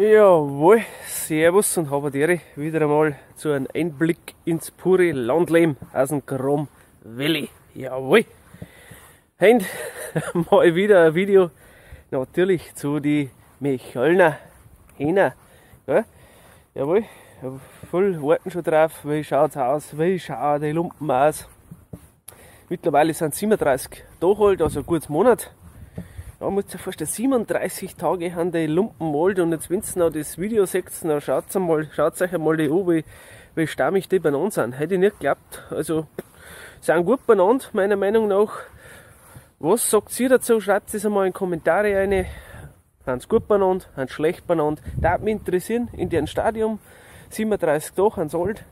Jawohl, servus und habe dir wieder einmal zu einem Einblick ins pure Landleben aus dem Graben Valley. Jawohl! Heute mal wieder ein Video natürlich zu den Mechelner Hähner. Ja, jawohl, voll warten schon drauf, wie schaut es aus, wie schauen die Lumpen aus. Mittlerweile sind 37 Tage alt, also ein gutes Monat. Ja, muss dir vorstellen, 37 Tage haben die Lumpen alt und jetzt, wenn ihr noch das Video seht, dann schaut euch einmal die an, wie stammig die beieinander sind. Hätte ich nicht geglaubt. Also, sind gut beieinander, meiner Meinung nach. Was sagt ihr dazu? Schreibt es einmal in die Kommentare rein. Sind sie gut beieinander? Sind sie schlecht beieinander? Darf mich interessieren, in deren Stadium. 37 Tage sind sie alt.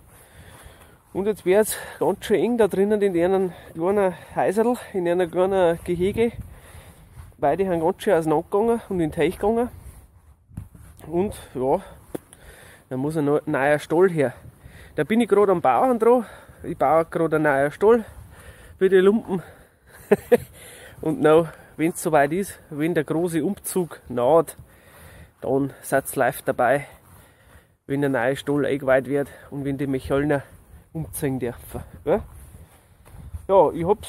Und jetzt wäre es ganz schön eng da drinnen in einem kleinen Häuserl, in einem kleinen Gehege. Beide sind ganz schön auseinandergegangen und in den Teich gegangen. Und ja, da muss ein neuer Stall her. Da bin ich gerade am Bauern dran. Ich baue gerade einen neuen Stall für die Lumpen. Und wenn es soweit ist, wenn der große Umzug naht, dann seid ihr live dabei, wenn der neue Stall eingeweiht wird und wenn die Mechelner umziehen dürfen. Ja, ich hab's.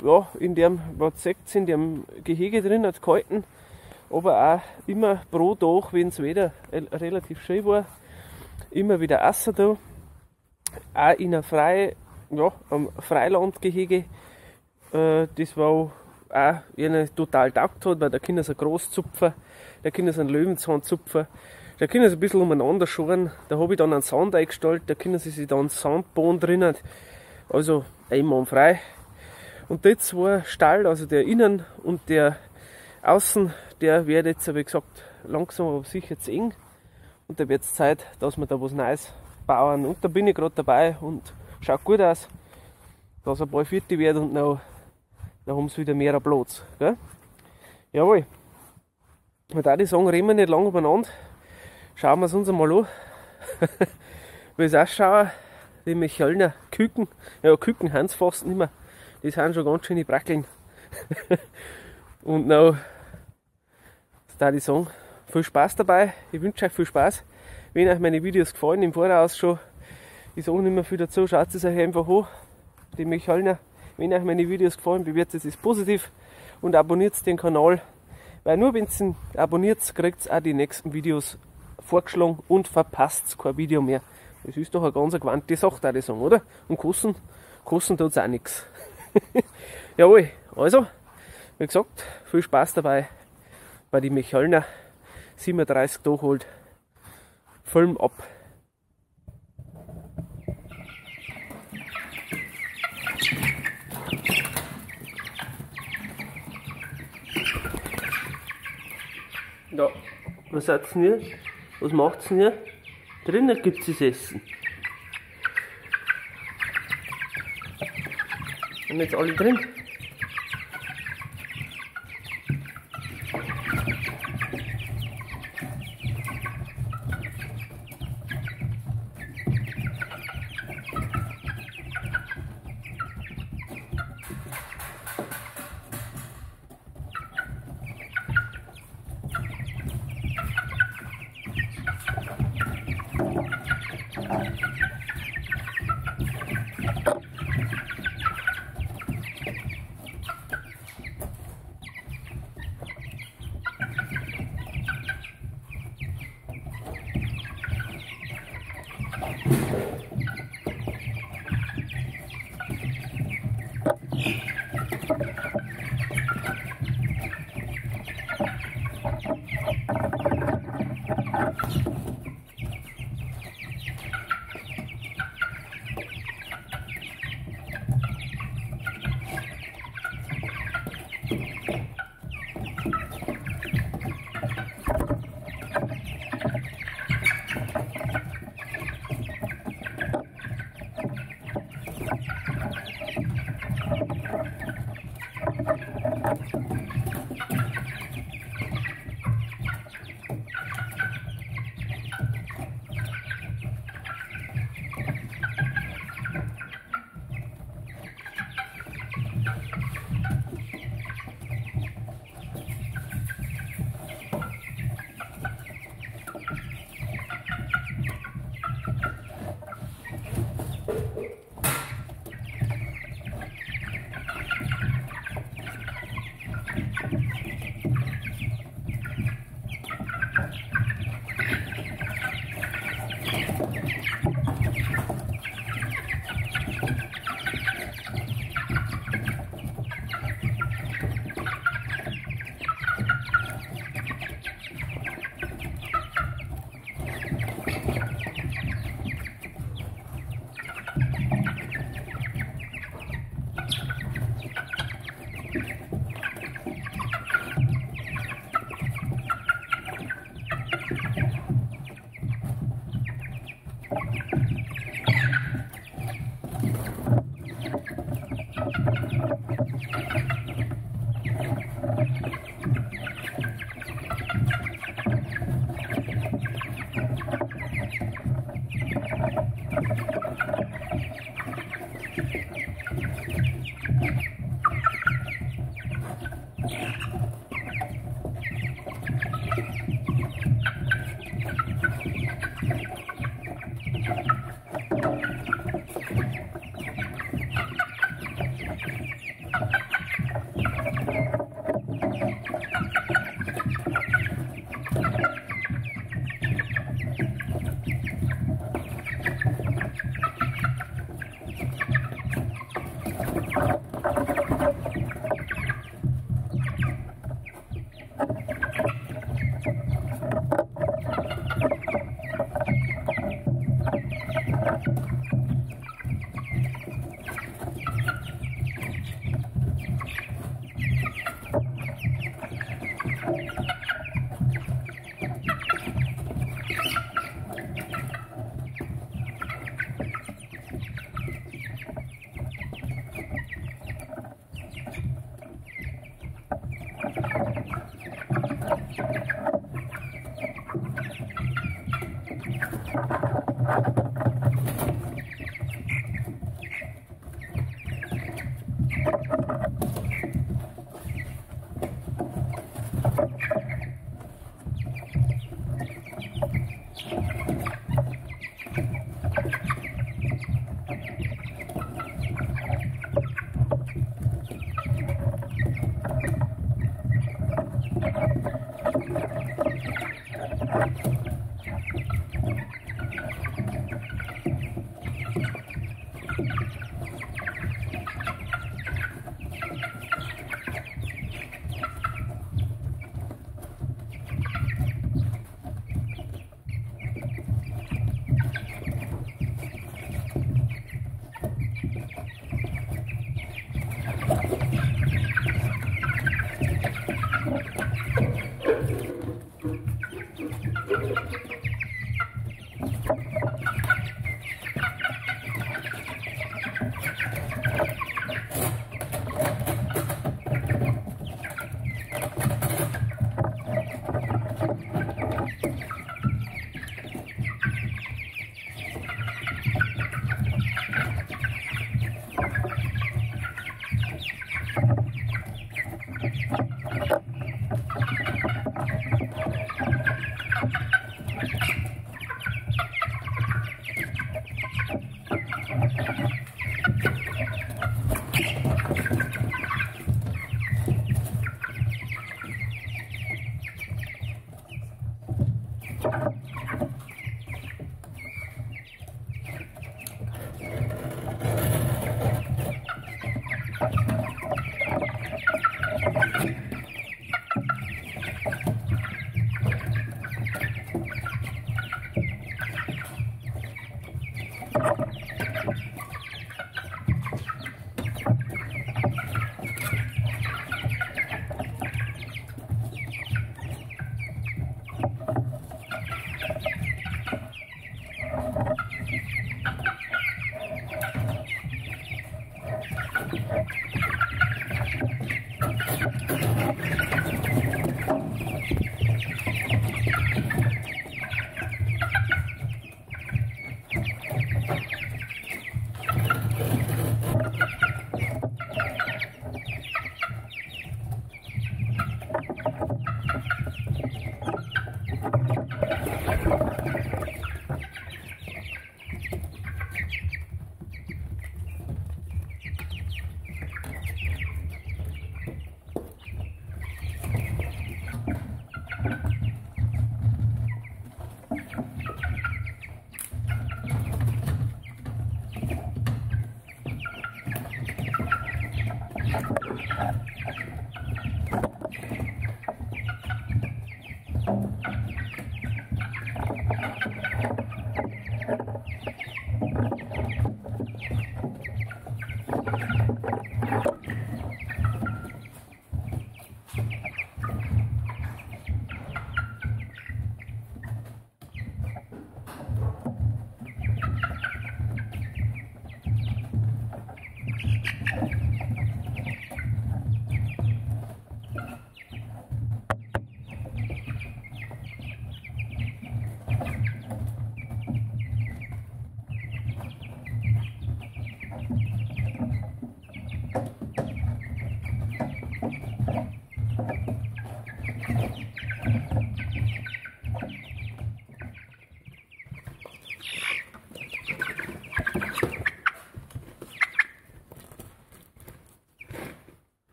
Ja, in dem, was ihr seht, in dem Gehege drin hat gehalten, aber auch immer pro Tag, wenn das Wetter relativ schön war, immer wieder Wasser da, auch in einem Freilandgehege, das war auch ihnen total taugt hat, weil da können sie groß zupfen, da können sie einen Löwenzahn zupfen, da können sie ein bisschen umeinander scharen, da habe ich dann einen Sand eingestellt, da können sie sich dann Sandbohnen drinnen, also einmal frei. Und die zwei Stall, also der Innen und der Außen, der wird jetzt, wie gesagt, langsam aber sicher zu eng. Und da wird es Zeit, dass wir da was Neues bauen. Und da bin ich gerade dabei und schaut gut aus, dass ein paar Vierte wird und da haben sie wieder mehr Platz. Gell? Jawohl. Und da würde ich sagen, reden wir nicht lange übereinander. Schauen wir es uns einmal an. Wie es ausschaut, die Mechelner Küken. Ja, Küken haben es fast nicht mehr. Die sind schon ganz schöne Brackeln. Und das darf ich sagen, viel Spaß dabei. Ich wünsche euch viel Spaß. Wenn euch meine Videos gefallen, im Voraus schon, ich sage nicht mehr viel dazu, schaut es euch einfach an, die Mechelner. Wenn euch meine Videos gefallen, bewertet es positiv und abonniert den Kanal. Weil nur wenn ihr ihn abonniert, kriegt ihr auch die nächsten Videos vorgeschlagen und verpasst kein Video mehr. Das ist doch eine ganz gewandte Sache, darf ich sagen, oder? Und kosten tut es auch nichts. Jawohl, also, wie gesagt, viel Spaß dabei bei den Mechelner, 37 Tage alt, Film ab. Ja, was seid's denn hier? Was macht's denn hier? Drinnen gibt's das Essen. Sind jetzt alle drin.